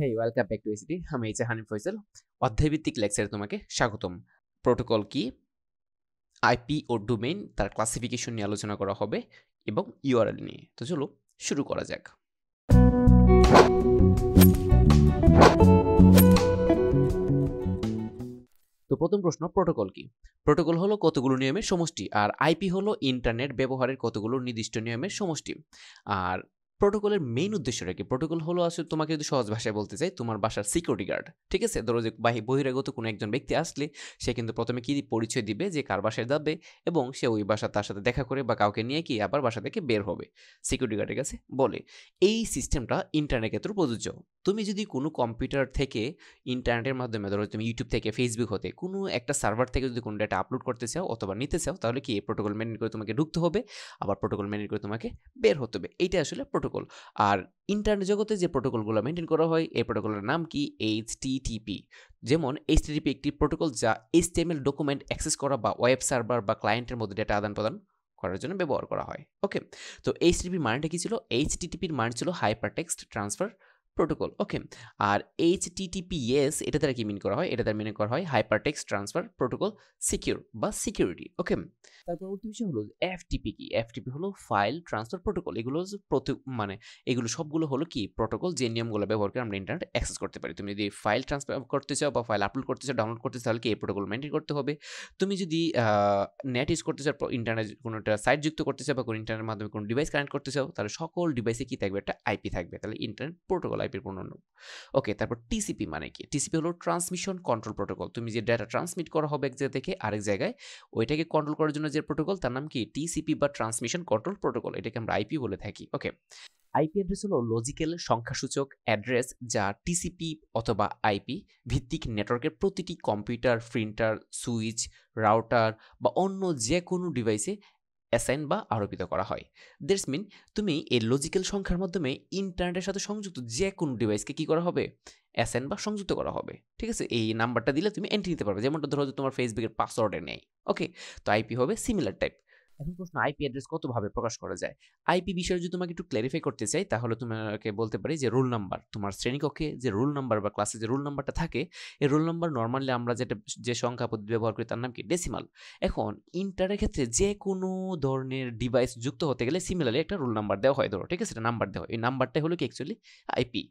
Hey, welcome back to ACT. I'm Hanif Faisal. অধ্যায়ভিত্তিক লেকচারে তোমাকে স্বাগতম। প্রোটোকল কি, আইপি ও ডোমেইন তার ক্লাসিফিকেশন নিয়ে আলোচনা করা হবে এবং ইউআরএল নিয়ে। তো চলো শুরু করা যাক। তো প্রথম প্রশ্ন, প্রোটোকল কি? প্রোটোকল হলো কতগুলো নিয়মের সমষ্টি, আর আইপি হলো ইন্টারনেট ব্যবহারের কতগুলো নির্দিষ্ট নিয়মের সমষ্টি। আর প্রোটোকলের মেইন উদ্দেশ্যটা কি? প্রোটোকল হলো, আসলে তোমাকে যদি সহজ ভাষায় বলতে চাই, তোমার বাসার সিকিউরিটি গার্ড, ঠিক আছে? ধরো যে বহিরাগত কোনো একজন ব্যক্তি আসলে সে কিন্তু প্রথমে কি পরিচয় দিবে যে কার বাসায় যাবে, এবং সে ওই বাসা তার সাথে দেখা করে বা কাউকে নিয়ে কি আবার বাসা থেকে বের হবে, সিকিউরিটি গার্ডের কাছে বলে। এই সিস্টেমটা ইন্টারনেটের ক্ষেত্রে প্রযোজ্য। তুমি যদি কোনো কম্পিউটার থেকে ইন্টারনেটের মাধ্যমে, ধরো তুমি ইউটিউব থেকে, ফেসবুক হতে, কোনো একটা সার্ভার থেকে যদি কোনো ডেটা আপলোড করতে চাও অথবা নিতে চাও, তাহলে কি এই প্রোটোকল মেনটেন করে তোমাকে ঢুকতে হবে, আবার প্রোটোকল মেনটেন করে তোমাকে বের হতে হবে। এইটা আসলে প্রোটোকল। আর ইন্টারনেট জগতে যে প্রোটোকলগুলো মেনটেন করা হয়, এই প্রোটোকলের নাম কি? এইচটিটিপি। যেমন এইচটিটিপি একটি প্রোটোকল যা এইচটিএমএল ডকুমেন্ট অ্যাক্সেস করা বা ওয়েব সার্ভার বা ক্লায়েন্টের মধ্যে ডেটা আদান প্রদান করার জন্য ব্যবহার করা হয়। ওকে, তো এইচটিটিপি মানেটা কি ছিল? এইচটিটিপির মানে ছিল হাইপারটেক্সট ট্রান্সফার প্রোটোকল। ওকে, আর এইচটিটিপিএস এটা দ্বারা কি মিন করা হয়? এটা দ্বারা মিন করা হয় হাইপারটেক্সট ট্রান্সফার প্রোটোকল সিকিউর বা সিকিউরিটি। ওকে, তার পরবর্তী বিষয় হলো এফটিপি কি? এফটিপি হলো ফাইল ট্রান্সফার প্রোটোকল। এগুলো মানে এগুলো সবগুলো হলো কি প্রোটোকল, যে নিয়মগুলো ব্যবহার করে আমরা ইন্টারনেট অ্যাক্সেস করতে পারি। তুমি যদি ফাইল ট্রান্সফার করতে চাও বা ফাইল আপলোড করতে চাও, ডাউনলোড করতে চাও, তাহলে কি এই প্রোটোকল মেনটেন করতে হবে। তুমি যদি নেট ইউজ করতে চাও, ইন্টারনেট কোনো একটা সাইট যুক্ত করতে চাও বা কোনো ইন্টারনেটের মাধ্যমে কোনো ডিভাইস কানেক্ট করতে চাও, তাহলে সকল ডিভাইসে কি থাকবে? একটা আইপি থাকবে। তাহলে ইন্টারনেট প্রোটোকল। ওকে, তারপর টিসিপি মানে কি? টিসিপি হলো ট্রান্সমিশন কন্ট্রোল প্রোটোকল। তুমি যে ডেটা ট্রান্সমিট করা হবে এক জায়গা থেকে আরেক জায়গায়, ওইটাকে কন্ট্রোল করার জন্য যে প্রোটোকল, তার নাম কি? টিসিপি বা ট্রান্সমিশন কন্ট্রোল প্রোটোকল। এটাকে আমরা আইপি বলে থাকি। ওকে, আইপি অ্যাড্রেস হলো লজিক্যাল সংখ্যাসূচক অ্যাড্রেস যা টিসিপি অথবা আইপি ভিত্তিক নেটওয়ার্কের প্রতিটি কম্পিউটার, প্রিন্টার, সুইচ, রাউটার বা অন্য যে কোনো ডিভাইসে অ্যাসাইন বা আরোপিত করা হয়। দ্যাটস মিন তুমি এই লজিক্যাল সংখ্যার মাধ্যমে ইন্টারনেটের সাথে সংযুক্ত যে কোনো ডিভাইসকে কী করা হবে? অ্যাসাইন বা সংযুক্ত করা হবে, ঠিক আছে? এই নাম্বারটা দিলে তুমি এন্ট্রি নিতে পারবে, যেমনটা ধরো তোমার ফেসবুকের পাসওয়ার্ডে নেই। ওকে, তো আইপি হবে সিমিলার টাইপ। এখন প্রশ্ন, আইপি অ্যাড্রেস কতভাবে প্রকাশ করা যায়? আইপি বিষয়ে যদি তোমাকে একটু ক্ল্যারিফাই করতে চাই, তাহলে তোমাকে বলতে পারি যে রোল নাম্বার, তোমার শ্রেণীকক্ষে যে রোল নাম্বার বা ক্লাসে যে রোল নাম্বারটা থাকে, এই রোল নাম্বার নর্মালি আমরা যে সংখ্যা পদ্ধতি ব্যবহার করি তার নাম কি? ডেসিমাল। এখন ইন্টারনেটের ক্ষেত্রে যে কোনো ধরনের ডিভাইস যুক্ত হতে গেলে সিমিলারলি একটা রোল নাম্বার দেওয়া হয়, ধরো, ঠিক আছে? এটা নাম্বার দেওয়া হয়। এই নাম্বারটাই হলো কি অ্যাকচুয়ালি আইপি।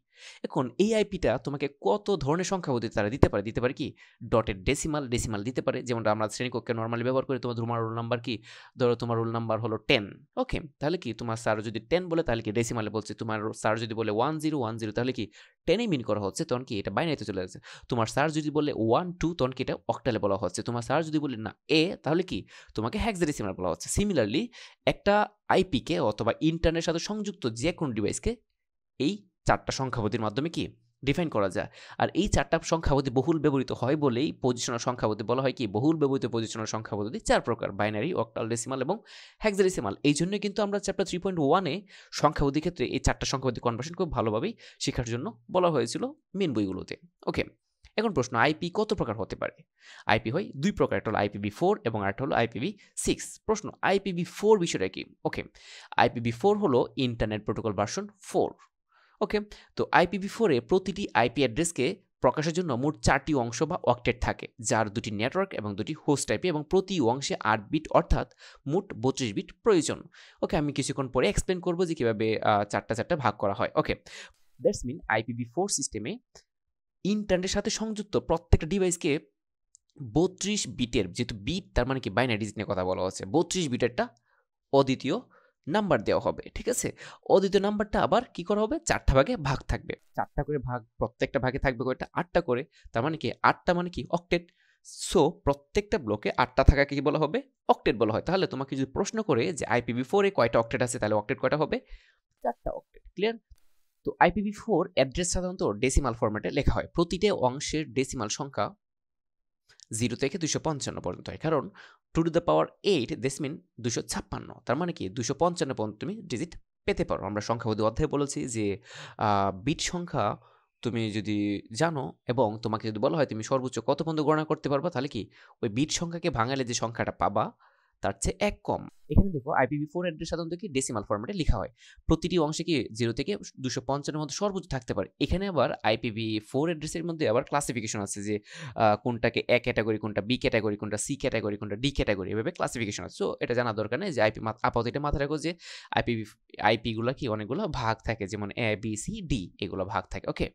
এখন এই আইপিটা তোমাকে কত ধরনের সংখ্যা পদ্ধতি তারা দিতে পারে কি? ডটের ডেসিমাল দিতে পারে, যেমনটা আমরা শ্রেণীকক্ষে নর্মালি ব্যবহার করি। তোমার রোল নাম্বার কি? ধরো তোমার রোল নাম্বার হলো 10। ওকে, তাহলে কি তোমার স্যার যদি 10 বলে, তাহলে কি ডেসিমালে বলছে। তোমার স্যার যদি বলে 1010, তাহলে কি 10-ই মিন করা হচ্ছে, তখন কি এটা বাইনারিতে চলে যাচ্ছে। তোমার স্যার যদি বলে 12, তখন কি এটা অক্টালে বলা হচ্ছে। তোমার স্যার যদি বলে না এ, তাহলে কি তোমাকে হেক্সাডেসিমাল বলা হচ্ছে। সিমিলারলি একটা আইপিকে অথবা ইন্টারনেটের সাথে সংযুক্ত যে কোনো ডিভাইসকে এই চারটা সংখ্যাপতির মাধ্যমে কি ডিফাইন করা যায়। আর এই চারটা সংখ্যাপদ্ধতি বহুল ব্যবহৃত হয় বলেই পজিশনাল সংখ্যাপদ্ধতি বলা হয়। কি বহুল ব্যবহৃত পজিশনাল সংখ্যাপদ্ধতি চার প্রকার: বাইনারি, অক্টাল, ডেসিমাল এবং হেক্সাডেসিমাল। এই জন্য কিন্তু আমরা চ্যাপ্টার 3.1-এ সংখ্যাপদ্ধতির ক্ষেত্রে এই চারটা সংখ্যাপদ্ধতি কনভার্সন খুব ভালোভাবেই শেখার জন্য বলা হয়েছিল মেন বইগুলোতে। ওকে, এখন প্রশ্ন, আইপি কত প্রকার হতে পারে? আইপি হয় দুই প্রকার, একটা হলো IPv4 এবং আরেকটা হলো IPv6। প্রশ্ন, IPv4 বিষয়টা কি? ওকে, IPv4 হলো ইন্টারনেট প্রোটোকল ভার্সন 4। ওকে, তো IPv4-এ প্রতিটি আইপি অ্যাড্রেসকে প্রকাশের জন্য মোট 4টি অংশ বা অক্টেট থাকে, যার 2টি নেটওয়ার্ক এবং 2টি হোস্ট আইপি, এবং প্রতি অংশে 8 বিট অর্থাৎ মোট 32 বিট প্রয়োজন। ওকে, আমি কিছুক্ষণ পরে এক্সপ্লেন করবো যে কীভাবে চারটা ভাগ করা হয়। ওকে, দ্যাটস মিন IPv4 সিস্টেমে ইন্টারনেটের সাথে সংযুক্ত প্রত্যেকটা ডিভাইসকে 32 বিটের, যেহেতু বিট তার মানে কি বাইনারি ডিজিট নিয়ে কথা বলা হচ্ছে, 32 বিটেরটা অদ্বিতীয় নাম্বার দেওয়া হবে, ঠিক আছে? অদ্বিতীয় নাম্বারটা আবার কি করা হবে? চারটা ভাগে ভাগ থাকবে, চারটা করে ভাগ, প্রত্যেকটা ভাগে থাকবে কয়টা? 8টা করে। তার মানে কি 8টা মানে কি অক্টেট। সো প্রত্যেকটা ব্লকে 8টা থাকাকে কি বলা হবে? অক্টেট বলা হয়। তাহলে তোমাকে যদি প্রশ্ন করে যে IPv4-এ কয়টা অক্টেট আছে, তাহলে অক্টেট কয়টা হবে? 4টা অক্টেট। ক্লিয়ার? তো IPv4 অ্যাড্রেস সাধারণত ডেসিমাল ফরম্যাটে লেখা হয়। প্রতিটা অংশের ডেসিমাল সংখ্যা 0 থেকে 255 পর্যন্ত হয়, কারণ 2^8 দেশমিন 256। তার মানে কি 255 পর্যন্ত তুমি ডিজিট পেতে পারো। আমরা সংখ্যাপদ্ধতি অধ্যায়ে বলেছি যে বিট সংখ্যা তুমি যদি জানো এবং তোমাকে যদি বলা হয় তুমি সর্বোচ্চ কত পর্যন্ত গণনা করতে পারবা, তাহলে কি ওই বিট সংখ্যাকে ভাঙালে যে সংখ্যাটা পাবা তার চেয়ে এক কম। এখানে দেখো IPv4 অ্যাড্রেস সাধারণত কি ডেসিমাল ফরম্যাটে লেখা হয়, প্রতিটি অংশে কি 0 থেকে 255 মধ্যে সর্বোচ্চ থাকতে পারে। এখানে আবার IPv4 অ্যাড্রেসের মধ্যে আবার ক্লাসিফিকেশন আছে যে কোনটাকে A ক্যাটাগরি, কোনটা B ক্যাটাগরি, কোনটা C ক্যাটাগরি, কোনটা D ক্যাটাগরি, এভাবে ক্লাসিফিকেশন আছে। সো এটা জানা দরকার নেই যে IP আপাতত এটা মাথায় রাখো যে আইপিগুলো কি অনেকগুলো ভাগ থাকে, যেমন A, B, C, D এগুলো ভাগ থাকে। ওকে,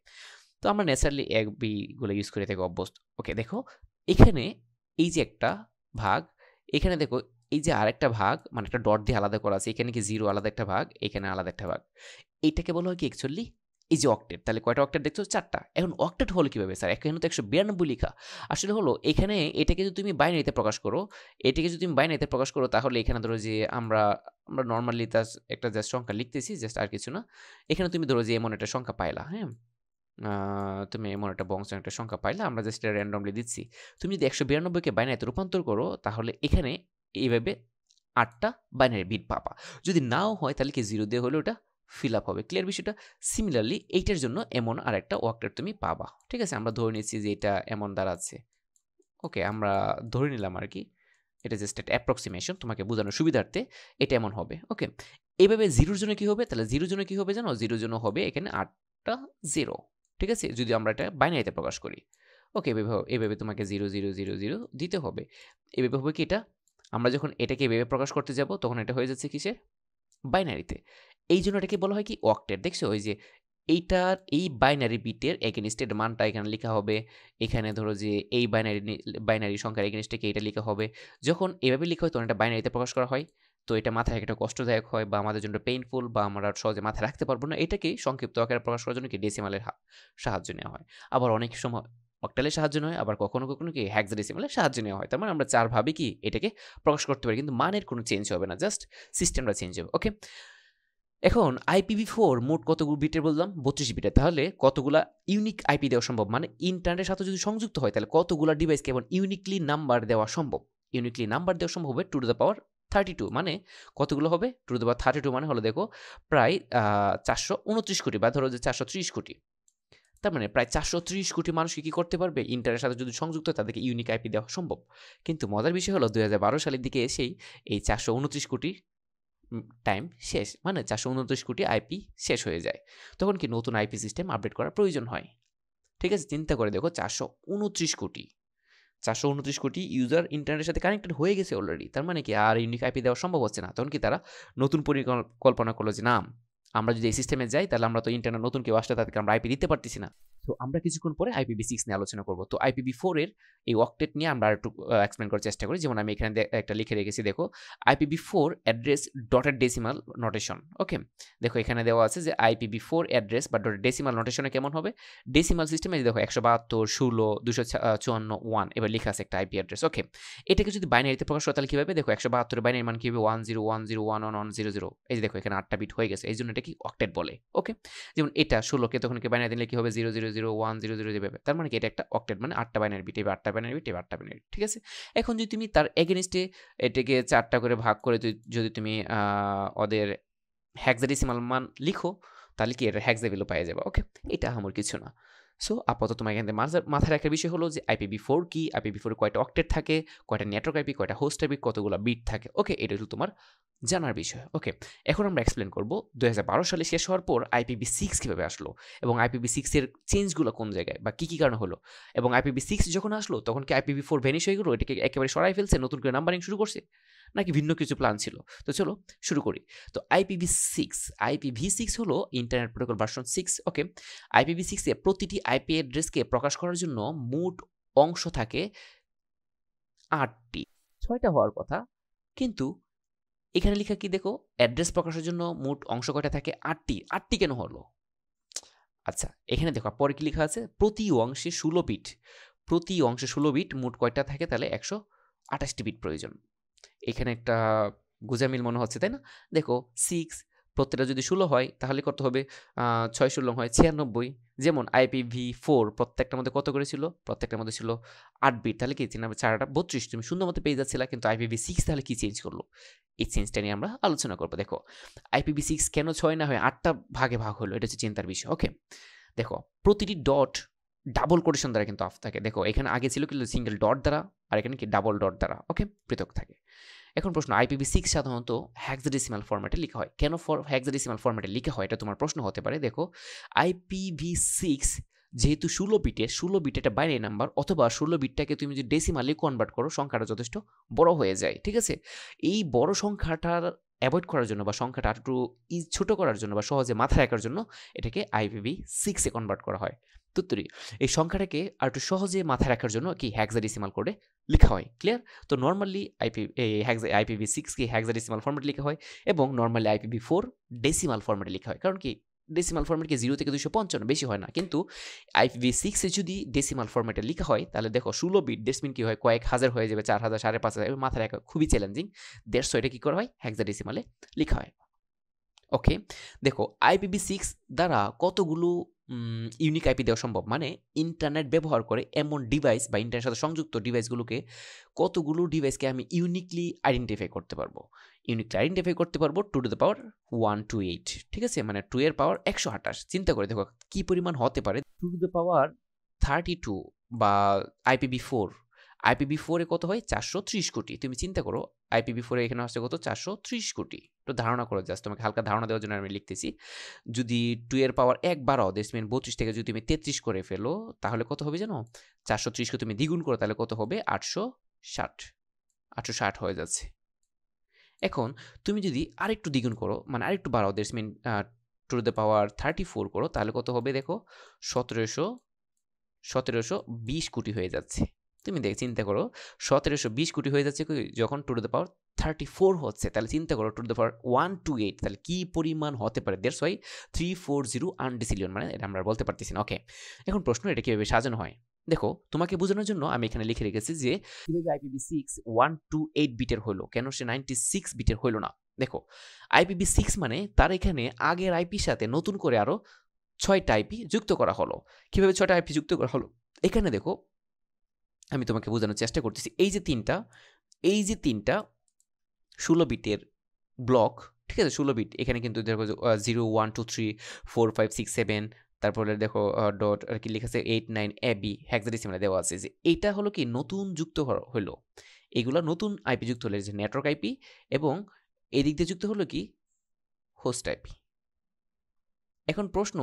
তো আমরা ন্যাচারালি A, B গুলো ইউজ করে থাকি অভ্যস্ত। ওকে, দেখো এখানে এই যে একটা ভাগ, এখানে দেখো এই যে আরেকটা ভাগ, মানে একটা ডট দিয়ে আলাদা করা আছে। এখানে কি 0 আলাদা একটা ভাগ, এখানে আলাদা একটা ভাগ, এইটাকে বলা হয় কি অ্যাকচুয়ালি এই যে অক্টেট। তাহলে কয়টা অক্টেট দেখছো? 4টা। এখন অক্টেট হল কীভাবে স্যার? এখানে তো 192 লেখা, আসলে হলো এখানে এটাকে যদি তুমি বাইনারিতে প্রকাশ করো, তাহলে এখানে ধরো যে আমরা নর্মালি তার একটা জাস্ট সংখ্যা লিখতেছি, জাস্ট আর কিছু না। এখানে তুমি ধরো যে এমন একটা সংখ্যা পাইলা, হ্যাঁ তুমি এমন একটা বংশের একটা সংখ্যা পাইলা, আমরা জাস্ট এটা র্যান্ডমলি দিচ্ছি। তুমি যদি 192কে বাইনারিতে রূপান্তর করো, তাহলে এখানে এইভাবে 8টা বাইনারি বিট পাবা। যদি নাও হয় তাহলে কি 0 দিয়ে হলে ওটা ফিল আপ হবে। ক্লিয়ার বিষয়টা? সিমিলারলি এইটার জন্য এমন আর একটা অক্টেট তুমি পাবা। ঠিক আছে, আমরা ধরে নিচ্ছি যে এটা এমন দাঁড়াচ্ছে। ওকে, আমরা ধরে নিলাম আর কি, এটা জাস্ট একটা অ্যাপ্রক্সিমেশন, তোমাকে বোঝানোর সুবিধার্থে এটা এমন হবে। ওকে, এইভাবে 0 জন্য কি হবে? তাহলে 0 জন্য কি হবে জানো? 0 জন্য হবে এখানে 8টা 0। ঠিক আছে, যদি আমরা এটা বাইনারিতে প্রকাশ করি। ওকে, এভাবে তোমাকে 0 0 0 0 দিতে হবে। এভাবে হবে কি, এটা আমরা যখন এটাকে এভাবে প্রকাশ করতে যাব তখন এটা হয়ে যাচ্ছে কিসে? বাইনারিতে। এই জন্য এটাকে বলা হয় কি অক্টেট। দেখছো ওই যে এইটার এই বাইনারি বিটের এগেনস্টের মানটা এখানে লেখা হবে, এখানে ধরো যে এই বাইনারি সংখ্যার এগেনস্টকে এটা লেখা হবে। যখন এভাবে লেখা হয় তখন এটা বাইনারিতে প্রকাশ করা হয়, তো এটা মাথায় একটা কষ্টদায়ক হয় বা আমাদের জন্য পেইনফুল, বা আমরা সহজে মাথায় রাখতে পারবো না। এটাকে সংক্ষিপ্ত আকারে প্রকাশ করার জন্য কি ডেসিমালের সাহায্য নেওয়া হয়, আবার অনেক সময় অক্টালের সাহায্য নেওয়া হয়, আবার কখনো কখনো কি হেক্সাডেসিমালের সাহায্য নেওয়া হয়। তার মানে আমরা চার ভাবে কি এটাকে প্রকাশ করতে পারি, কিন্তু মানের কোনো চেঞ্জ হবে না, জাস্ট সিস্টেমটা চেঞ্জ হবে। ওকে, এখন IPv4 মোট কতগুলো বিটের বললাম? 32 বিটে। তাহলে কতগুলা ইউনিক IP দেওয়া সম্ভব, মানে ইন্টারনেটের সাথে যদি সংযুক্ত হয় তাহলে কতগুলা ডিভাইসকে এমন ইউনিকলি নাম্বার দেওয়া সম্ভব? ইউনিকলি নাম্বার দেওয়া সম্ভব হবে 2 to the power 32, মানে কতগুলো হবে? 2 to the power 32 মানে হলো দেখো প্রায় 429 কোটি, বা ধরো যে 430 কোটি। তার মানে প্রায় 430 কোটি মানুষকে কী করতে পারবে? ইন্টারনেটের সাথে যদি সংযুক্ত হয় তাদেরকে ইউনিক IP দেওয়া সম্ভব। কিন্তু মজার বিষয় হলো 2012 সালের দিকে এসেই এই 429 কোটি টাইম শেষ, মানে 429 কোটি IP শেষ হয়ে যায়। তখন কি নতুন IP সিস্টেম আপডেট করার প্রয়োজন হয়। ঠিক আছে, চিন্তা করে দেখো 429 কোটি ইউজার ইন্টারনেটের সাথে কানেক্টেড হয়ে গেছে অলরেডি। তার মানে কি আর ইউনিক IP দেওয়া সম্ভব হচ্ছে না। তখন কি তারা নতুন পরিকল্পনা করলো যে না, আমরা যদি এই সিস্টেমে যাই তাহলে আমরা তো ইন্টারনেট নতুন কেউ আসলে তাদেরকে আমরা IP দিতে পারতেছি না। তো আমরা কিছুক্ষণ পরে IPv6 নিয়ে আলোচনা করবো। তো IPv4 এর এই অক্টেট নিয়ে আমরা একটু এক্সপ্লেন করার চেষ্টা করি। যেমন আমি এখানে একটা লিখে রেখেছি, দেখো IPv4 address dotted decimal notation. Okay, দেখো এখানে দেওয়া আছে যে IPv4 অ্যাড্রেস বা ডটেড ডেসিমাল নোটেশনে কেমন হবে। ডেসিমাল সিস্টেমে দেখো 172 16 254 1 এবার লেখা আছে একটা IP অ্যাড্রেস। ওকে, এটাকে যদি বাইনারিতে প্রকাশ হয় তাহলে কীভাবে? দেখো 172 বাইনারি মান কীভাবে 101011100। এই যে দেখো এখানে 8টা বিট হয়ে গেছে, এই জন্য এটা কি অক্টেট বলে। ওকে, যেমন এটা 16কে তখন কি বাইনারি দিলে কি হবে? 0 0 0 1 0 0। তার মানে কি এটা একটা অক্টেট, মানে 8টা বাইনারি বিট, এবার 8টা বাইনারি বিট, এবার 8টা বাইনারি। ঠিক আছে, এখন যদি তুমি তার এগেনস্টে এটাকে 4টা করে ভাগ করে যদি তুমি ওদের হেক্সাডেসিমাল মান লিখো তাহলে কি এটা হেক্সা ভ্যালু পাওয়া যাবে। ওকে, এটা আমার কিছু না। সো আপাতত তোমার এখানে মাথায় রাখার বিষয় হলো যে IPv4 কি, IPv4 কয়টা অক্টেট থাকে, কয়টা নেটওয়ার্ক IP, কয়টা হোস্ট IP, কতগুলো বিট থাকে। ওকে, এটা হলো তোমার জানার বিষয়। ওকে, এখন আমরা এক্সপ্লেন করবো 2012 সালে শেষ হওয়ার পর IPv6 কীভাবে আসলো এবং IPv6 এর চেঞ্জগুলো কোন জায়গায় বা কী কী কারণে হলো। এবং IPv6 যখন আসলো তখন কি IPv4 ভ্যানিশ হয়ে গেলো, এটাকে একেবারে সরাই ফেলছে, নতুন করে নাম্বারিং শুরু করছে, নাকি ভিন্ন কিছু প্ল্যান ছিল? তো চলো শুরু করি। তো IPv6 হলো internet protocol version 6। Okay, IPv6 এ প্রতিটি IP অ্যাড্রেসকে প্রকাশ করার জন্য মোট অংশ থাকে 8টি, 6টা হওয়ার কথা, কিন্তু এখানে লেখা কি দেখো অ্যাড্রেস প্রকাশের জন্য মোট অংশ কয়টা থাকে? 8টি। 8টি কেন হলো? আচ্ছা, এখানে দেখো পরে কি লেখা আছে, প্রতি অংশে 16 বিট, মোট কয়টা থাকে? তাহলে 128টি বিট প্রয়োজন। এখানে একটা গোজামিল মনে হচ্ছে, তাই না? দেখো 6 প্রত্যেকটা যদি 16 হয় তাহলে কত হবে? 6×16 হয় 96। যেমন IPv4 প্রত্যেকটার মধ্যে কত করেছিল? প্রত্যেকটার মধ্যে ছিল 8 বিট, তাহলে কি 4 × 8 = 32, তুমি সুন্দর মতো পেয়ে যাচ্ছিলা। কিন্তু IPv6 তাহলে কি চেঞ্জ করলো, এই চেঞ্জটা নিয়ে আমরা আলোচনা করবো। দেখো IPv6 কেন 6 না হয় 8টা ভাগে ভাগ হলো, এটা হচ্ছে চিন্তার বিষয়। ওকে, দেখো প্রতিটি ডট ডাবল কোটেশন দ্বারা কিন্তু আপ থাকে। দেখো এখানে আগে ছিল কিন্তু সিঙ্গেল ডট দ্বারা, আর এখানে কি ডাবল ডট দ্বারা ওকে পৃথক থাকে। এখন প্রশ্ন IPv6 সাধারণত হেক্সাডেসিমাল ফরম্যাটে লেখা হয় কেন হেক্সাডেসিমাল ফরম্যাটে লেখা হয় এটা তোমার প্রশ্ন হতে পারে দেখো IPv6 যেহেতু 16 বিট এটা বাইনারি নাম্বার অথবা 16 বিটটাকে তুমি যদি ডেসিমালে কনভার্ট করো সংখ্যাটা যথেষ্ট বড় হয়ে যায় ঠিক আছে এই বড় সংখ্যাটার অ্যাভয়েড করার জন্য বা সংখ্যাটা একটু ছোট করার জন্য বা সহজে মাথায় রাখার জন্য এটাকে IPv6 এ কনভার্ট করা হয় ততরি এই সংখ্যাটাকে আর একটু সহজে মাথায় রাখার জন্য কি হেক্সাডেসিমাল কোডে লেখা হয় ক্লিয়ার তো নরমালি IPv6 কি হেক্সাডেসিমাল ফরম্যাটে লেখা হয় এবং নরমালি IPv4 ডেসিমাল ফরম্যাটে লেখা হয় কারণ কি ডেসিমাল ফরম্যাটকে 0 থেকে 255 বেশি হয় না কিন্তু IPv6 এ যদি ডেসিমাল ফরম্যাটে লেখা হয় তাহলে দেখো 16 বিট ডেসিমিন কি হয় কয়েক হাজার হয়ে যাবে 4000 5500 মাথায় রাখা খুবই চ্যালেঞ্জিং 150 এটা কি করা হয় হেক্সাডেসিমালে লেখা হয় ওকে দেখো IPv6 দ্বারা কতগুলো ইউনিক আইপি দেওয়া সম্ভব মানে ইন্টারনেট ব্যবহার করে এমন ডিভাইস বা ইন্টারনেটের সাথে সংযুক্ত ডিভাইসগুলোকে কতগুলো ডিভাইসকে আমি ইউনিকলি আইডেন্টিফাই করতে পারবো 2^128 ঠিক আছে মানে 2^128 চিন্তা করে দেখো কি পরিমাণ হতে পারে 2^32 বা IPv4 IPv4 এ কত হয় 430 কোটি তুমি চিন্তা করো IPv4 এ এখানে আসছে কত 430 কোটি তো ধারণা করো জাস্ট তোমাকে হালকা ধারণা দেওয়ার জন্য আমি লিখতেছি যদি 2^112 ডেসিমেন 32 থেকে যদি তুমি 33 করে ফেলো তাহলে কত হবে জানো 430 কে তুমি দ্বিগুণ করো তাহলে কত হবে 860 হয়ে যাচ্ছে এখন তুমি যদি আরেকটু দ্বিগুণ করো মানে আরেকটু 12 ডেসিমেন 2^34 করো তাহলে কত হবে দেখো 1720 কোটি হয়ে যাচ্ছে তুমি দেখ চিন্তা করো 1720 কোটি হয়ে যাচ্ছে যখন 2^34 হচ্ছে তাহলে চিন্তা করো 2^128 তাহলে কি পরিমাণ হতে পারে দ্যাটস ওয়াই 340 আনডিসিলিয়ন মানে এটা আমরা বলতে পারতেছি না ওকে এখন প্রশ্ন এটা কিভাবে সাজানো হয় দেখো তোমাকে বোঝানোর জন্য আমি এখানে লিখে রেখেছি যে কিভাবে IPv6 128 বিটের হলো কেন সে 96 বিটের হলো না দেখো IPv6 মানে তার এখানে আগের আইপির সাথে নতুন করে আরো 6টা আইপি যুক্ত করা হলো কিভাবে 6টা আইপি যুক্ত করা হলো এখানে দেখো আমি তোমাকে বোঝানোর চেষ্টা করতেছি এই যে তিনটা 16 বিটের ব্লক ঠিক আছে 16 বিট এখানে কিন্তু দেখো 0 1 2 3 4 5 6 7 তারপরে দেখো ডট আর কি লেখা আছে 8 9 ab হেক্সাডেসিমালে দেওয়া আছে যে এটা হলো কি নতুন যুক্ত হলো এগুলা নতুন আইপি যুক্ত হলো যে নেটওয়ার্ক আইপি এবং এই দিক দিয়ে যুক্ত হলো কি হোস্ট আইপি এখন প্রশ্ন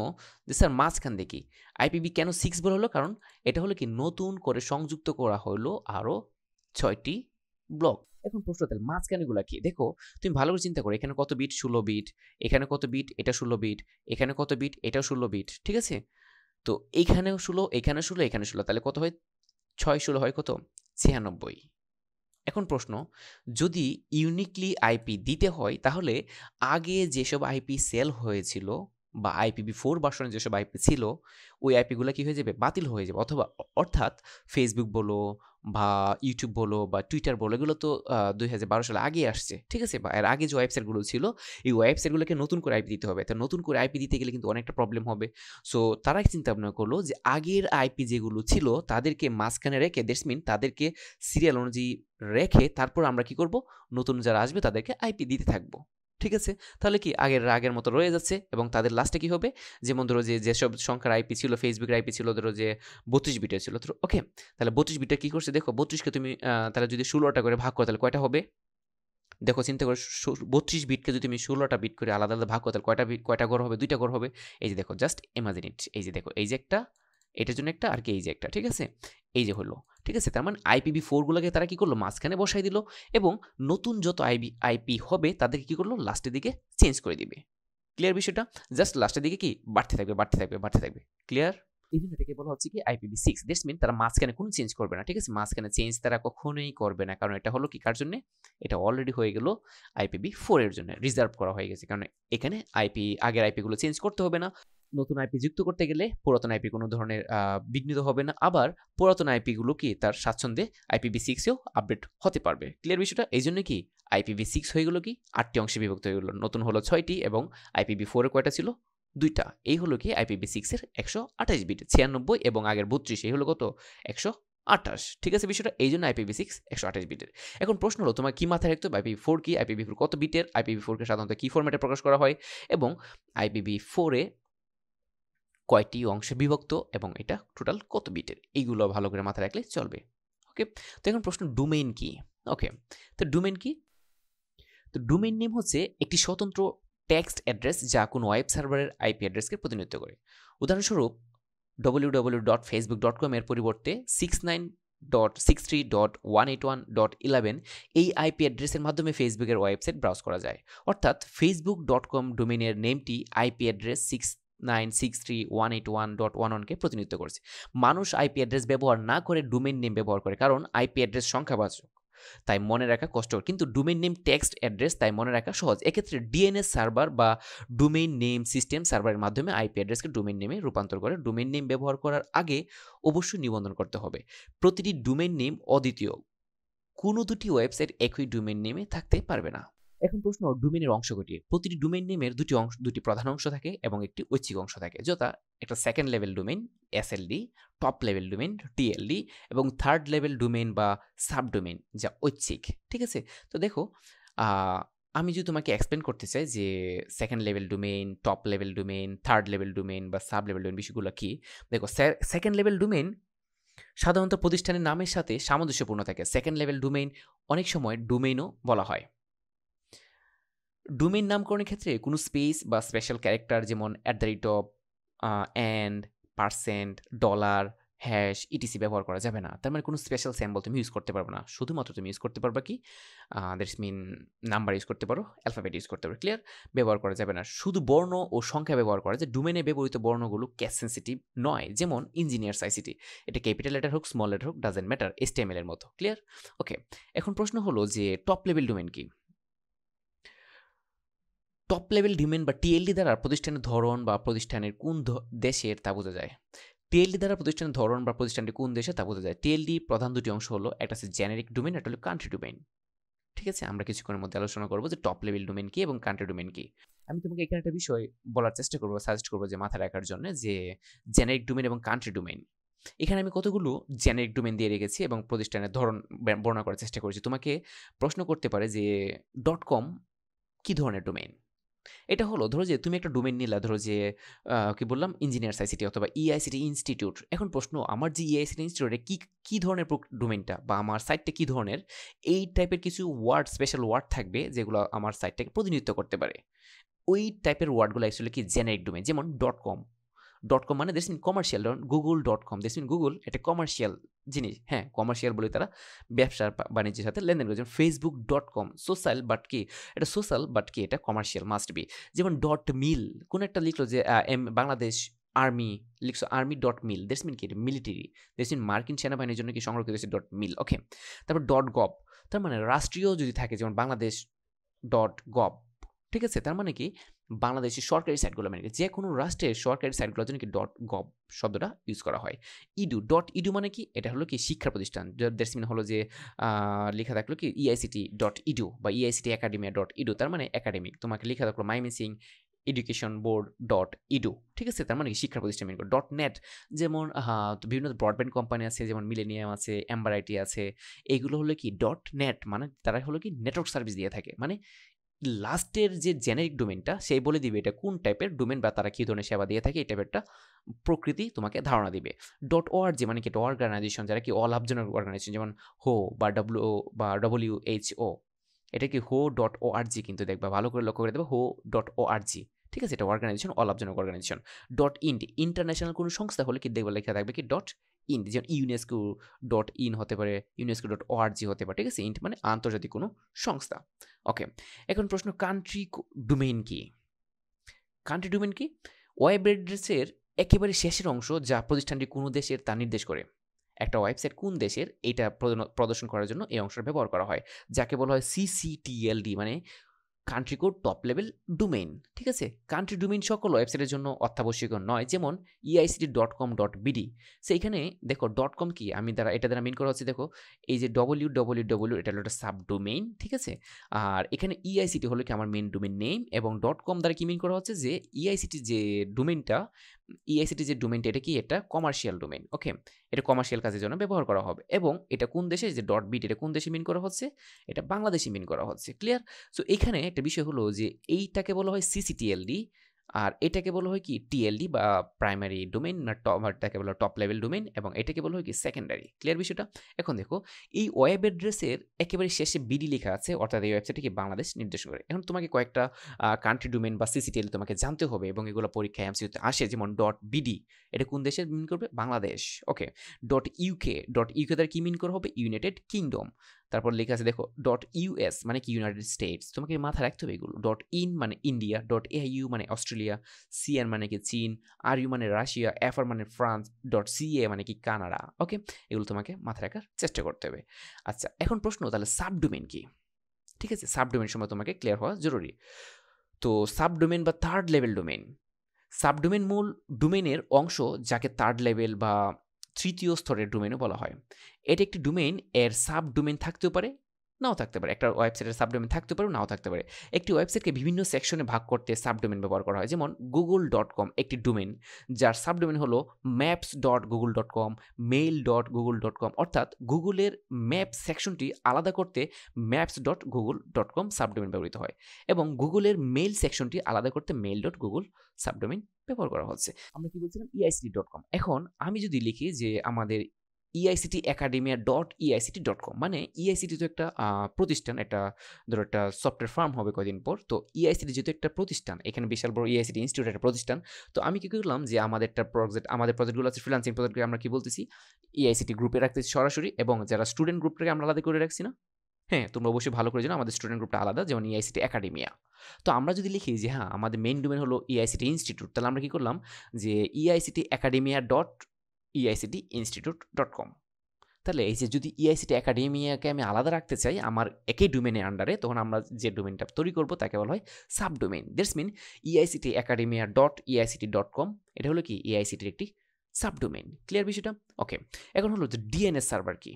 যে স্যার মাঝখান দেখি আইপিবি কেন 6 বল হলো কারণ এটা হলো কি নতুন করে সংযুক্ত করা হলো আরো 6টি ব্লক এখন প্রশ্ন তাহলে মাঝখানেগুলো কি দেখো তুমি ভালো করে চিন্তা করো এখানে কত বিট 16 বিট এখানে কত বিট এটা 16 বিট এখানে কত বিট এটা 16 বিট ঠিক আছে তো এইখানেও 16 এখানে 16 এখানে 16 তাহলে কত হয় 6 16 হয় কত 96 এখন প্রশ্ন যদি ইউনিকলি আইপি দিতে হয় তাহলে আগে যেসব আইপি সেল হয়েছিল বা IPv4 ভার্সনে যেসব আইপি ছিল ওই আইপিগুলো কি হয়ে যাবে বাতিল হয়ে যাবে অথবা অর্থাৎ ফেসবুক বলো বা ইউটিউব বলো বা টুইটার বলো এগুলো তো 2012 সালে আগে আসছে ঠিক আছে বা এর আগে যে ওয়েবসাইটগুলো ছিল এই ওয়েবসাইটগুলোকে নতুন করে আইপি দিতে হবে তো নতুন করে আইপি দিতে গেলে কিন্তু অনেকটা প্রবলেম হবে সো তারা চিন্তা ভাবনা করলো যে আগের আইপি যেগুলো ছিল তাদেরকে মাঝখানে রেখে দ্যাটস মিন তাদেরকে সিরিয়াল অনুযায়ী রেখে তারপর আমরা কি করব নতুন যারা আসবে তাদেরকে আইপি দিতে থাকবো ঠিক আছে তাহলে কি আগের মতো রয়ে যাচ্ছে এবং তাদের লাস্টে কি হবে যেমন ধরো যেসব সংখ্যার আইপি ছিল ফেসবুকের আইপি ছিল ধরো যে 32 বিটের ছিল ধরো ওকে তাহলে 32 বিটটা কি করছে দেখো 32 কে তুমি তাহলে যদি 16টা করে ভাগ করো তাহলে কয়টা হবে দেখো চিন্তা করো 32 বিটকে যদি তুমি 16টা বিট করে আলাদা আলাদা ভাগ করো তাহলে কয়টা ঘর হবে দুইটা ঘর হবে এই যে দেখো জাস্ট ইমাজিন ইট এই যে দেখো এই যে একটা এটার জন্য একটা আর কি এই যে একটা ঠিক আছে এই যে হলো ঠিক আছে তার মানে IPv4 গুলোকে তারা কি করলো মাঝখানে বসায় দিল এবং নতুন যত আইপি হবে তাদেরকে কি করলো লাস্টের দিকে চেঞ্জ করে দিবে ক্লিয়ার বিষয়টা জাস্ট লাস্টের দিকে কি বাড়তে থাকবে ক্লিয়ার এই জন্য এটাকে বলা হচ্ছে কি IPv6 দ্যাটস মিন তারা মাঝখানে কোনো চেঞ্জ করবে না ঠিক আছে মাঝখানে চেঞ্জ তারা কখনোই করবে না কারণ এটা হলো কি কার জন্য এটা অলরেডি হয়ে গেল IPv4 এর জন্য রিজার্ভ করা হয়ে গেছে কারণ এখানে আইপি আগের আইপিগুলো চেঞ্জ করতে হবে না নতুন আইপি যুক্ত করতে গেলে পুরাতন আইপি কোনো ধরনের বিঘ্নিত হবে না আবার পুরাতন আইপিগুলো কি তার স্বাচ্ছন্দ্যে IPv6 এও আপডেট হতে পারবে ক্লিয়ার বিষয়টা এই জন্য কি IPv6 হয়ে গেল কি 8টি অংশে বিভক্ত হয়ে গেল নতুন হলো 6টি এবং IPv4 এর কয়টা ছিল 2টা এই হলো কি IPv6 এর 128 বিট 96 এবং আগের 32 এই হলো কত 128 ঠিক আছে বিষয়টা এই জন্য IPv6 128 বিটের এখন প্রশ্ন হলো তোমার কি মাথায় রাখতে হবে IPv4 কি IPv4 কত বিটের IPv4 কে সাধারণত কি ফরম্যাটে প্রকাশ করা হয় এবং IPv4 এ কয়টি অংশে বিভক্ত এবং এটা টোটাল কত বিটের এইগুলো ভালো করে মাথায় রাখলে চলবে ওকে তো এখন প্রশ্ন ডোমেইন কি ওকে তো ডোমেইন কি তো ডোমেইন নেম হচ্ছে একটি স্বতন্ত্র টেক্সট অ্যাড্রেস যা কোনো ওয়েব সার্ভারের আইপি অ্যাড্রেসকে প্রতিনিধিত্ব করে। উদাহরণস্বরূপ www.facebook.com এর পরিবর্তে 69.63.181.11 এই আইপি অ্যাড্রেসের মাধ্যমে ফেসবুকের ওয়েবসাইট ব্রাউজ করা যায়। অর্থাৎ facebook.com ডোমেইনের নেমটি আইপি অ্যাড্রেস 69.63.181.11 কে প্রতিনিধিত্ব করছে। মানুষ আইপি অ্যাড্রেস ব্যবহার না করে ডোমেইন নেম ব্যবহার করে, কারণ আইপি অ্যাড্রেস সংখ্যাবাচক, তাই মনে রাখা কষ্টকর। কিন্তু ডোমেইন নেম টেক্সট অ্যাড্রেস, তাই মনে রাখা সহজ। এক্ষেত্রে ডিএনএস সার্ভার বা ডোমেইন নেম সিস্টেম সার্ভারের মাধ্যমে আইপি অ্যাড্রেসকে ডোমেইন নেমে রূপান্তর করে। ডোমেইন নেম ব্যবহার করার আগে অবশ্যই নিবন্ধন করতে হবে। প্রতিটি ডোমেইন নেম অদ্বিতীয়, কোনো দুটি ওয়েবসাইট একই ডোমেইন নেমে থাকতে পারবে না। এখন প্রশ্ন, ডোমেইনের অংশ কয়টি? প্রতিটি ডোমেইন নেমের দুটি প্রধান অংশ থাকে এবং একটি ঐচ্ছিক অংশ থাকে, যথা একটা second level domain SLD, top level domain TLD এবং থার্ড লেভেল ডোমেইন বা সাব ডোমেইন যা ঐচ্ছিক। ঠিক আছে, তো দেখো আমি যদি তোমাকে এক্সপ্লেন করতে চাই যে second level domain, top level domain, third level domain বা সাব লেভেল ডোমেইন বিষয়গুলো কী। দেখো, সেকেন্ড লেভেল ডোমেইন সাধারণত প্রতিষ্ঠানের নামের সাথে সামঞ্জস্যপূর্ণ থাকে। সেকেন্ড লেভেল ডোমেইন অনেক সময় ডোমেইনও বলা হয়। ডোমেইন নামকরণের ক্ষেত্রে কোনো স্পেস বা স্পেশাল ক্যারেক্টার যেমন @ অ্যান্ড, পার্সেন্ট, $, হ্যাশ, ইটিসি ব্যবহার করা যাবে না। তার মানে কোনো স্পেশাল স্যাম্বল তুমি ইউজ করতে পারবে না। শুধুমাত্র তুমি ইউজ করতে পারবা কি, দ্যাটস মিন নাম্বার ইউজ করতে পারো, অ্যালফাবেট ইউজ করতে পারো, ক্লিয়ার। ব্যবহার করা যাবে না শুধু বর্ণ ও সংখ্যা ব্যবহার করা। যে ডোমেনে ব্যবহৃত বর্ণগুলো ক্যাশ সেন্সিটিভ নয়, যেমন ইঞ্জিনিয়ার্স আইসিটি, এটা ক্যাপিটাল লেটার হোক স্মল লেটার হোক ডাজেন্ট ম্যাটার, HTML এর মতো, ক্লিয়ার। ওকে, এখন প্রশ্ন হলো যে টপ লেভেল ডোমেইন কি? টপ লেভেল ডোমেইন বা টিএলডি দ্বারা প্রতিষ্ঠানের ধরন বা প্রতিষ্ঠানের কোন দেশের তা বোঝা যায়। টিএলডি প্রধান দুটি অংশ হলো, একটা হচ্ছে জেনেরিক ডোমেইন, একটা হলো কান্ট্রি ডোমেইন। ঠিক আছে, আমরা কিছুক্ষণের মধ্যে আলোচনা করবো যে টপ লেভেল ডোমেইন কি এবং কান্ট্রি ডোমেইন কি। আমি তোমাকে এখানে একটা বিষয় বলার চেষ্টা করবো, সাজেস্ট করবো যে মাথায় রাখার জন্য, যে জেনেরিক ডোমেইন এবং কান্ট্রি ডোমেইন, এখানে আমি কতগুলো জেনেরিক ডোমেইন দিয়ে রেখেছি এবং প্রতিষ্ঠানের ধরন বর্ণনা করার চেষ্টা করেছি। তোমাকে প্রশ্ন করতে পারে যে .com কী ধরনের ডোমেইন? এটা হলো, ধরো যে তুমি একটা ডোমেইন নিলা, ধরো যে কি বললাম ইঞ্জিনিয়ার্স আইসিটি অথবা EICT ইনস্টিটিউট। এখন প্রশ্ন, আমার যে EICT ইনস্টিটিউটে কী ধরনের ডোমেইনটা বা আমার সাইটটা কী ধরনের, এই টাইপের কিছু ওয়ার্ড, স্পেশাল ওয়ার্ড থাকবে যেগুলো আমার সাইটটাকে প্রতিনিধিত্ব করতে পারে। ওই টাইপের ওয়ার্ডগুলো অ্যাকচুয়ালি কি, জেনেরিক ডোমেইন। যেমন .com মানে that's mean commercial, google.com that's mean Google, এটা কমার্শিয়াল জিনিস, হ্যাঁ কমার্শিয়াল বলে তারা ব্যবসার বাণিজ্যের সাথে লেনদেন করে। যেমন facebook.com সোশ্যাল, বাট কি এটা সোশ্যাল, বাট কি এটা কমার্শিয়াল মাস্ট বি। যেমন .mil, কোন একটা লিখলো যে বাংলাদেশ আর্মি, লিখছো army.mil দ্যাটস মিন কি মিলিটারি, দ্যাটস মিন মার্কিন সেনাবাহিনীর জন্য কি সংরক্ষিত হয়েছে .mil, ওকে। তারপর .gov, তার মানে রাষ্ট্রীয় যদি থাকে, যেমন বাংলাদেশ .gov, ঠিক আছে, তার মানে কি বাংলাদেশের সরকারি সাইটগুলো, মানে যে কোনো রাষ্ট্রের সরকারি সাইটগুলোর জন্য কি .gov শব্দটা ইউজ করা হয়। edu মানে কি, এটা হলো কি শিক্ষা প্রতিষ্ঠান, দ্যাটস মিন হলো যে লেখা থাকলো কি EICT.edu বা EICT academia.edu, তার মানে একাডেমিক। তোমাকে লেখা থাকলো মাইমিসিং educationboard.edu, ঠিক আছে, তার মানে শিক্ষা প্রতিষ্ঠান। .net যেমন বিভিন্ন ব্রডব্যান্ড কোম্পানি আছে, যেমন মিলেনিয়াম আছে, এমবারাইটি আছে, এইগুলো হলো কি .net, মানে তারা হলো কি নেটওয়ার্ক সার্ভিস দিয়ে থাকে। মানে লাস্টের যে জেনেরিক ডোমেইনটা, সেই বলে দিবে এটা কোন টাইপের ডোমেইন বা তারা কী ধরনের সেবা দিয়ে থাকে, এই টাইপের একটা প্রকৃতি তোমাকে ধারণা দিবে। .org যে মানে কি একটা অর্গানাইজেশন, যারা কি অলাভজনক অর্গানাইজেশন, যেমন হো বা WO বা WHO, এটা কি ho.org, কিন্তু দেখবা ভালো করে লক্ষ্য করে দেবে ho.org, ঠিক আছে, এটা অর্গানাইজেশন, অলাভজনক অর্গানাইজেশন। .int ইন্টারন্যাশনাল কোনো সংস্থা হলে কি দেখবে লেখা থাকবে কি .int, যেমন UNESCO.in হতে পারে, UNESCO.org হতে পারে, ঠিক আছে। ইন্ট মানে আন্তর্জাতিক কোনো সংস্থা, ওকে। এখন প্রশ্ন, কান্ট্রি ডোমেইন কি? কান্ট্রি ডোমেইন কি ওয়েব অ্যাড্রেসের একেবারে শেষের অংশ যা প্রতিষ্ঠানটি কোনো দেশের তা নির্দেশ করে। একটা ওয়েবসাইট কোন দেশের এটা প্রদর্শন করার জন্য এই অংশটা ব্যবহার করা হয়, যাকে বলা হয় CCTLD মানে country code top level domain, ঠিক আছে। কান্ট্রি ডোমেইন সকল ওয়েবসাইটের জন্য অত্যাবশ্যক নয়, যেমন EICT.com.bd, সেইখানে দেখো .com কি আমি দ্বারা, এটা দ্বারা মিন করা হচ্ছে, দেখো এই যে www এটা হলো একটা সাব ডোমেইন, ঠিক আছে। আর এখানে EICT হলো কি আমার মেইন ডোমেইন নেম, এবং .com দ্বারা কি মিন করা হচ্ছে যে EICT যে ডোমেইনটা এটা কি এটা কমার্শিয়াল ডোমেইন, ওকে, এটা কমার্শিয়াল কাজের জন্য ব্যবহার করা হবে। এবং এটা কোন দেশে, যে .bit এটা কোন দেশে মিন করা হচ্ছে, এটা বাংলাদেশে মিন করা হচ্ছে, ক্লিয়ার। সো এখানে একটা বিষয় হলো যে এইটাকে বলা হয় CCTLD আর এটাকে বলা হয় কি টিএলডি বা প্রাইমারি ডোমেইন, না টপটাকে বলা টপ লেভেল ডোমেইন, এবং এটাকে বলা হয় কি সেকেন্ডারি। ক্লিয়ার বিষয়টা? এখন দেখো এই ওয়েব অ্যাড্রেসের একেবারে শেষে বিডি লেখা আছে, অর্থাৎ এই ওয়েবসাইটে কি বাংলাদেশ নির্দেশ করে। এখন তোমাকে কয়েকটা কান্ট্রি ডোমেইন বা সিসিটিএল তোমাকে জানতে হবে এবং এগুলো পরীক্ষায় এমসিকিউতে আসে, যেমন ডট বিডি এটা কোন দেশের মিন করবে Bangladesh, okay. Dot UK, dot UK দ্বারা কি মিন করা হবে ইউনাইটেড কিংডম। তারপর লেখা আছে দেখো ডট ইউএস মানে কি ইউনাইটেড স্টেটস, তোমাকে মাথায় রাখতে হবে এগুলো। ডট ইন মানে ইন্ডিয়া, ডট এআইইউ মানে অস্ট্রেলিয়া, সিএন মানে কি চীন, আর ইউ মানে রাশিয়া, এফআর মানে ফ্রান্স, ডট সিএ মানে কি কানাডা, ওকে। এগুলো তোমাকে মাথায় রাখার চেষ্টা করতে হবে। আচ্ছা এখন প্রশ্ন তাহলে সাবডোমেন কি, ঠিক আছে সাবডোমেন সময় তোমাকে ক্লিয়ার হওয়া জরুরি। তো সাবডোমেন বা থার্ড লেভেল ডোমেন, সাবডোমেন মূল ডোমেনের অংশ যাকে থার্ড লেভেল বা তৃতীয় স্তরের ডোমেনও বলা হয়। এটি একটি ডোমেন এর সাব ডোমেন থাকতেও পারে নাও থাকতে পারে, একটা ওয়েবসাইটের সাব ডোমেন থাকতে পারে নাও থাকতে পারে। একটি ওয়েবসাইটকে বিভিন্ন সেকশনে ভাগ করতে সাব ডোমেন ব্যবহার করা হয়, যেমন google.com একটি ডোমেন যার সাব ডোমেন হলো maps.google.com, mail.google.com, অর্থাৎ গুগলের ম্যাপ সেকশনটি আলাদা করতে maps.google.com সাব ডোমেন ব্যবহৃত হয়, এবং গুগলের মেইল সেকশনটি আলাদা করতে mail.google সাব ডোমেন ব্যবহার করা হচ্ছে। আমরা কি বলছিলাম eict.com। এখন আমি যদি লিখি যে আমাদের eict academia.eict.com, মানে eict তো একটা প্রতিষ্ঠান, একটা ধরো একটা সফটওয়্যার ফার্ম হবে কয়েকদিন পর, তো eict যেহেতু একটা প্রতিষ্ঠান এখানে বিশাল বড় eict ইনস্টিটিউট একটা প্রতিষ্ঠান, তো আমি কি করলাম যে আমাদেরটা প্রজেক্ট, আমাদের প্রজেক্টগুলো আছে ফ্রিল্যান্সিং প্রজেক্টকে আমরা কি বলতেছি eict গ্রুপে রাখতেছি সরাসরি, এবং যারা স্টুডেন্ট গ্রুপটাকে আমরা আলাদা করে রাখছি না, হ্যাঁ তোমরা অবশ্যই ভালো করে জানো আমাদের স্টুডেন্ট গ্রুপটা আলাদা, যেমন eict একাডেমিয়া। তো আমরা যদি লিখি যে হ্যাঁ আমাদের মেইন ডোমেন হলো eict ইনস্টিটিউট, তাহলে আমরা কি করলাম যে eict academia.eict institute.com, তাহলে এই যে যদি eict একাডেমিয়াকে আমি আলাদা রাখতে চাই আমার একই ডোমেনের আন্ডারে, তখন আমরা যে ডোমেনটা তৈরি করব তাকে বলা হয় sub domain. That's mean eict academia.eict.com এটা হলো কি eict এর একটি সাব ডোমেন। ক্লিয়ার বিষয়টা? ওকে। এখন হলো যে ডিএনএস সার্ভার কি,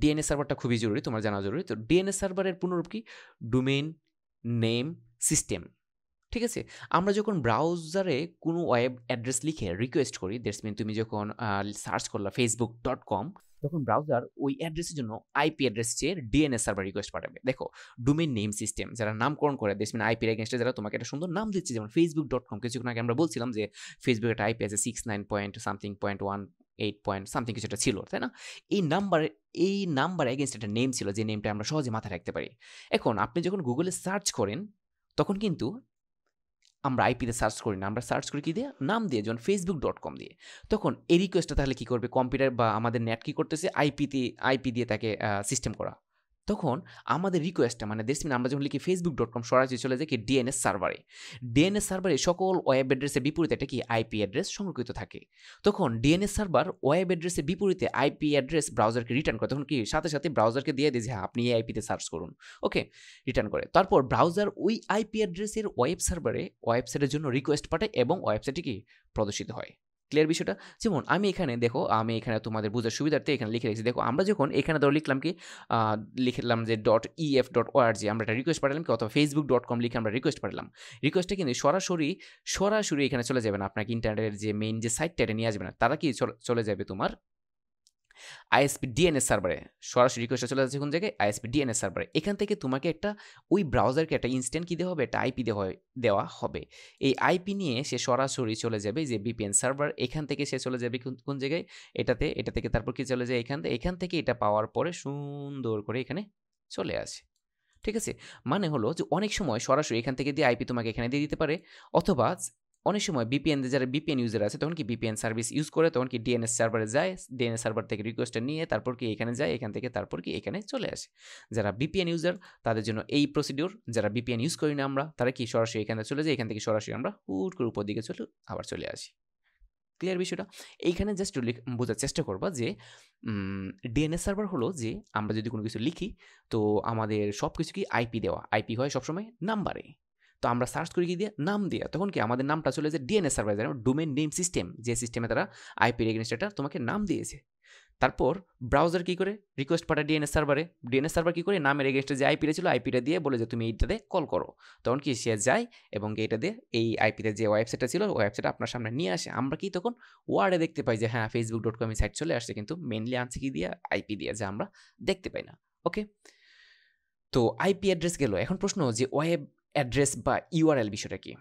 ডিএনএস সার্ভারটা খুবই জরুরি তোমার জানা জরুরি। তো ডিএনএস সার্ভারের পুনরূপ কি ডোমেন নেম সিস্টেম, ঠিক আছে। আমরা যখন ব্রাউজারে কোনো ওয়েব অ্যাড্রেস লিখে রিকোয়েস্ট করি, দ্যাটস মিন তুমি যখন সার্চ করলা facebook.com, তখন ব্রাউজার ওই অ্যাড্রেসের জন্য আইপি অ্যাড্রেস চেয়ে ডিএনএস সার্ভার রিকোয়েস্ট পাঠাবে। দেখো ডোমেন নেম সিস্টেম যারা নামকরণ করে, দ্যাটস মিন আইপির এগেনস্টে যারা তোমাকে একটা সুন্দর নাম দিচ্ছে, যেমন facebook.com। কিছুক্ষণ আগে আমরা বলছিলাম যে ফেসবুক একটা আইপি আছে 69.something.1.8.something কিছু একটা ছিল, তাই না? এই নাম্বার এগেনস্ট একটা নেম ছিল, যে নেমটা আমরা সহজে মাথায় রাখতে পারি। এখন আপনি যখন গুগলে সার্চ করেন তখন কিন্তু আমরা আইপিতে সার্চ করি না, আমরা সার্চ করি কি দিয়ে, নাম দিয়ে, যেমন facebook.com দিয়ে। তখন এই রিকোয়েস্টটা তাহলে কী করবে কম্পিউটার বা আমাদের নেট কী করতেছে আইপি দিয়ে তাকে সিস্টেম করা। তখন আমাদের রিকোয়েস্টটা মানে দ্যাটস মিন আমরা যখন লিখি facebook.com সরাসরি চলে যায় কি ডিএনএস সার্ভারে। ডিএনএস সার্ভারে সকল ওয়েব অ্যাড্রেসের বিপরীতে একটা কি আইপি অ্যাড্রেস সংরক্ষিত থাকে। তখন ডিএনএস সার্ভার ওয়েব অ্যাড্রেসের বিপরীতে আইপি অ্যাড্রেস ব্রাউজারকে রিটার্ন করে, তখন কি সাথে সাথে ব্রাউজারকে দিয়ে দেয় যে হ্যাঁ আপনি এই আইপিতে সার্চ করুন, ওকে, রিটার্ন করে। তারপর ব্রাউজার ওই আইপি অ্যাড্রেসের ওয়েব সার্ভারে ওয়েবসাইটের জন্য রিকোয়েস্ট পাঠায় এবং ওয়েবসাইটে কি প্রদর্শিত হয়। ক্লিয়ার বিষয়টা? যেমন আমি এখানে দেখো, আমি এখানে তোমাদের বোঝার সুবিধার্থে এখানে লিখে রেখেছি। দেখো আমরা যখন এখানে ধরো লিখলাম কি, লিখলাম যে .ef.org আমরা একটা রিকোয়েস্ট পাঠালাম কি, অথবা facebook.com লিখে আমরা রিকোয়েস্ট পাঠালাম। রিকোয়েস্টটা কিন্তু সরাসরি এখানে চলে যাবে না, আপনাকে ইন্টারনেটের যে মেইন যে সাইটটা এটা নিয়ে আসবে না, তারা কি চলে যাবে তোমার আইএসপি ডিএনএস সার্ভারে। সরাসরি রিকোয়েস্টটা চলে যাচ্ছে কোন জায়গায়, আইএসপি ডিএনএস সার্ভারে। এখান থেকে তোমাকে একটা ওই ব্রাউজারকে একটা ইনস্ট্যান্ট কী দেওয়া হবে, একটা আইপি দেওয়া হবে। এই আইপি নিয়ে সে সরাসরি চলে যাবে যে VPN সার্ভার, এখান থেকে সে চলে যাবে কোন জায়গায়, এটা থেকে তারপর কি চলে যায় এখান থেকে এটা পাওয়ার পরে সুন্দর করে এখানে চলে আসে, ঠিক আছে। মানে হলো যে অনেক সময় সরাসরি এখান থেকে দিয়ে আইপি তোমাকে এখানে দিয়ে দিতে পারে, অথবা অনেক সময় VPN যারা VPN ইউজার আছে তখন কি VPN সার্ভিস ইউজ করে, তখন কি ডিএনএস সার্ভারে যায়, ডিএনএস সার্ভার থেকে রিকোয়েস্টটা নিয়ে তারপর কি এখানে যায়, এখান থেকে তারপর কি এখানে চলে আসে। যারা VPN ইউজার তাদের জন্য এই প্রসিডিউর, যারা VPN ইউজ করি না আমরা তারা কি সরাসরি এখানে চলে যায়, এখান থেকে সরাসরি আমরা হুট করে উপর দিকে চলে আবার চলে আসি। ক্লিয়ার বিষয়টা? এইখানে জাস্ট বোঝার চেষ্টা করবা যে ডিএনএস সার্ভার হলো যে আমরা যদি কোনো কিছু লিখি তো আমাদের সব কিছু কি আইপি দেওয়া, আইপি হয় সবসময় নাম্বারে। তো আমরা সার্চ করি কি দিয়ে, নাম দিয়ে, তখন কি আমাদের নামটা চলে যায় ডিএনএস সার্ভারে, ডোমেন নেম সিস্টেম, যে সিস্টেমে তারা আইপি রেগিস্ট্রেটা তোমাকে নাম দিয়েছে। তারপর ব্রাউজার কি করে রিকোয়েস্ট পাঠায় ডিএনএস সার্ভারে, ডিএনএস সার্ভার কি করে নামের এগেনস্টে যে আইপিটা ছিল আইপিটা দিয়ে বলে যে তুমি এইটাতে কল করো, তখন কি সে যায় এবং এইটা দিয়ে এই আইপিতে যে ওয়েবসাইটটা ছিল ওয়েবসাইটটা আপনার সামনে নিয়ে আসে। আমরা কি তখন ওয়ার্ডে দেখতে পাই যে হ্যাঁ facebook.com সাইট চলে আসছে, কিন্তু মেনলি আনছে কি দিয়ে আইপি দিয়ে, যা আমরা দেখতে পাই না, ওকে। তো আইপি অ্যাড্রেস গেল। এখন প্রশ্ন যে ওয়েব অ্যাড্রেস বা ইউআরএল বিষয়টা কি।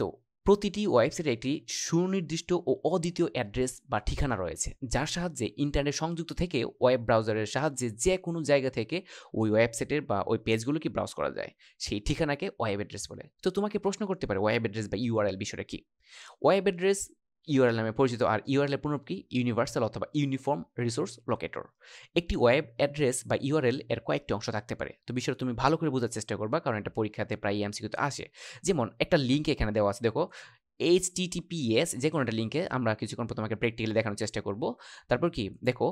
তো প্রতিটি ওয়েবসাইটে একটি সুনির্দিষ্ট ও অদ্বিতীয় অ্যাড্রেস বা ঠিকানা রয়েছে যার সাহায্যে ইন্টারনেট সংযুক্ত থেকে ওয়েব ব্রাউজারের সাহায্যে যে কোনো জায়গা থেকে ওই ওয়েবসাইটের বা ওই পেজগুলোকে ব্রাউজ করা যায় সেই ঠিকানাকে ওয়েব অ্যাড্রেস বলে। তো তোমাকে প্রশ্ন করতে পারে ওয়েব অ্যাড্রেস বা ইউআরএল বিষয়টা কি? ওয়েব অ্যাড্রেস ইউআরএল নামে পরিচিত, আর ইউআরএল এর পুনরুক্তি ইউনিভার্সাল অথবা ইউনিফর্ম রিসোর্স লোকেটর। একটি ওয়েব অ্যাড্রেস বা ইউআরএল এর কয়েকটি অংশ থাকতে পারে, তো বিষয়টা তুমি ভালো করে বোঝার চেষ্টা করবা কারণ এটা পরীক্ষাতে প্রায় এমসিকিউতে আসে। যেমন একটা লিঙ্ক এখানে দেওয়া আছে, দেখো https যে কোনো একটা লিঙ্কে, আমরা কিছুক্ষণ পর তোমাকে প্র্যাকটিক্যালি দেখানোর চেষ্টা করব। তারপর কি দেখো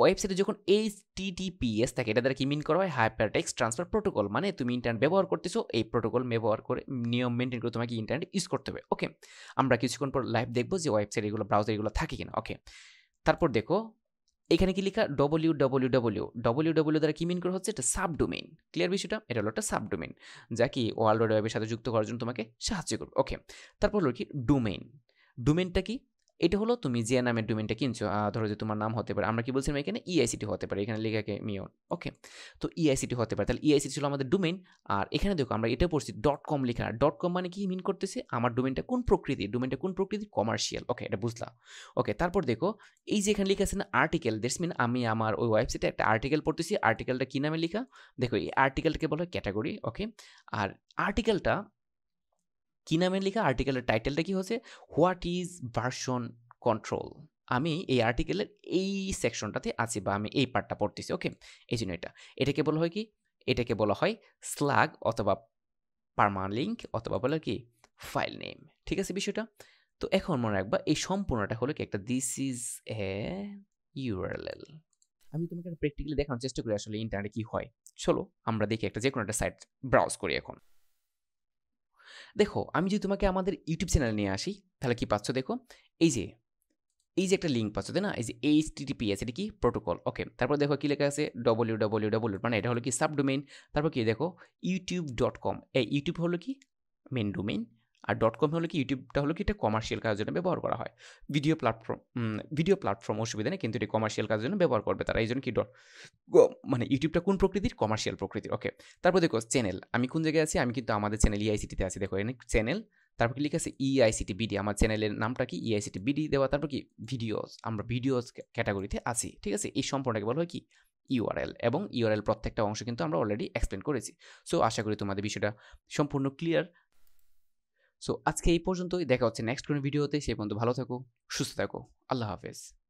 ওয়েবসাইটে যখন https থাকে এটা দ্বারা কি মিন করা হয় হাইপার টেক্সট ট্রান্সফার প্রোটোকল, মানে তুমি ইন্টারনেট ব্যবহার করতেছো এই প্রোটোকল ব্যবহার করে নিয়ম মেনটেন করে তোমাকে ইন্টারনেট ইউজ করতে হবে। ওকে, আমরা কিছুক্ষণ পর লাইভ দেখবো যে ওয়েবসাইট এগুলো ব্রাউজার এগুলো থাকে কিনা। ওকে, তারপর দেখো এখানে কি লেখা www, www দ্বারা কি মিন করা হচ্ছে এটা সাবডোমেইন। ক্লিয়ার বিষয়টা? এটা হলো একটা সাবডোমেইন যা কি ওয়ার্ল্ড ওয়াইড ওয়েবের সাথে যুক্ত করার জন্য তোমাকে সাহায্য করবে। ওকে, তারপর হলো কি ডোমেইন। ডোমেইনটা কি? এটা হলো তুমি যে নামের ডোমেনটা কিনছো, ধরো যে তোমার নাম হতে পারে, আমরা কি বলছিলাম এখানে EICT হতে পারে, এখানে লেখাকে মিয়ন। ওকে, তো EICT হতে পারে, তাহলে EICT ছিল আমাদের ডোমেন। আর এখানে দেখো আমরা এটা পড়ছি .com লেখা, .com মানে কি মিন করতেছে আমার ডোমেনটা কোন প্রকৃতির, ডোমেনটা কোন প্রকৃতির কমার্শিয়াল। ওকে, এটা বুঝলাম। ওকে, তারপর দেখো এই যে এখানে লেখা আছে না আর্টিকেল, দ্যাটস মিন আমি আমার ওই ওয়েবসাইটে একটা আর্টিকেল পড়তেছি, আর্টিকেলটা কি নামে লেখা, দেখো এই আর্টিকেলটাকে বলা হয় ক্যাটাগরি। ওকে, আর আর্টিকেলটা কি নামে লেখা, আর্টিকেলের টাইটেলটা কি হচ্ছে হোয়াট ইজ ভার্সন কন্ট্রোল, আমি এই আর্টিকেলের এই সেকশনটাতে আছি বা আমি এই পার্টটা পড়তেছি। ওকে, এই জন্য এটাকে বলা হয় কি, এটাকে বলা হয় স্লাগ অথবা পারমালিঙ্ক অথবা বলা কি ফাইল নেম। ঠিক আছে বিষয়টা? তো এখন মনে রাখবা এই সম্পূর্ণটা হলো কি একটা দিস ইজ এ ইউআরএল। আমি তোমাকে প্র্যাকটিক্যালি দেখানোর চেষ্টা করি আসলে ইন্টারনেটে কি হয়। চলো আমরা দেখি একটা যে কোনো একটা সাইট ব্রাউজ করি। এখন দেখো আমি যদি তোমাকে আমাদের ইউটিউব চ্যানেল নিয়ে আসি তাহলে কি পাচ্ছ, দেখো এই যে একটা লিঙ্ক পাচ্ছ তাই না, এই যে https এটা কি প্রোটোকল। ওকে, তারপর দেখো কি লেখা আছে www, মানে এটা হলো কি সাবডোমেইন। তারপর কি দেখো youtube.com, এই ইউটিউব হলো কি মেন ডোমেইন আর .com হলো কি ইউটিউবটা হলো কি এটা কমার্শিয়াল কাজের জন্য ব্যবহার করা হয়, ভিডিও প্ল্যাটফর্ম অসুবিধা নেই, কিন্তু এটা কমার্শিয়াল কাজের জন্য ব্যবহার করবে তারা, এই জন্য কি মানে ইউটিউবটা কোন প্রকৃতির কমার্শিয়াল প্রকৃতির। ওকে, তারপর দেখো চ্যানেল, আমি কোন জায়গায় আছি, আমি কিন্তু আমাদের চ্যানেল EICTতে আছি, দেখো এখানে চ্যানেল। তারপর কি লেখা আছে EICTBD, আমার চ্যানেলের নামটা কি EICTBD দেওয়া। তারপর কি ভিডিওস, আমরা ভিডিওস ক্যাটাগরিতে আছি। ঠিক আছে, এই সম্পর্কে বলা হয় কি ইউআরএল, এবং ইউআরএল প্রত্যেকটা অংশ কিন্তু আমরা অলরেডি এক্সপ্লেন করেছি। সো আশা করি তোমাদের বিষয়টা সম্পূর্ণ ক্লিয়ার। সো আজকে এই পর্যন্তই, দেখা হচ্ছে নেক্সট কোনো ভিডিওতে, সেই পর্যন্ত ভালো থাকো, সুস্থ থাকো, আল্লাহ হাফেজ।